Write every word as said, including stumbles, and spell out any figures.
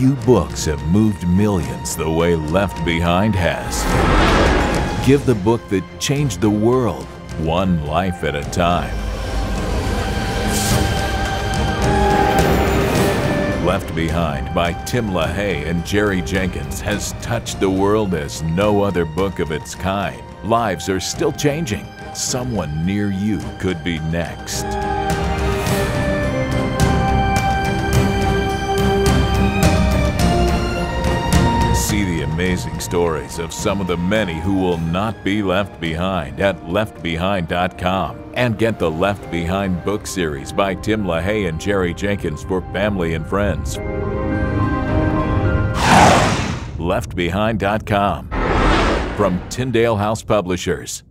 few books have moved millions the way Left Behind has. Give the book that changed the world, one life at a time. Left Behind by Tim LaHaye and Jerry Jenkins has touched the world as no other book of its kind. Lives are still changing. Someone near you could be next. See the amazing stories of some of the many who will not be left behind at left behind dot com. And get the Left Behind book series by Tim LaHaye and Jerry Jenkins for family and friends. left behind dot com. From Tyndale House Publishers.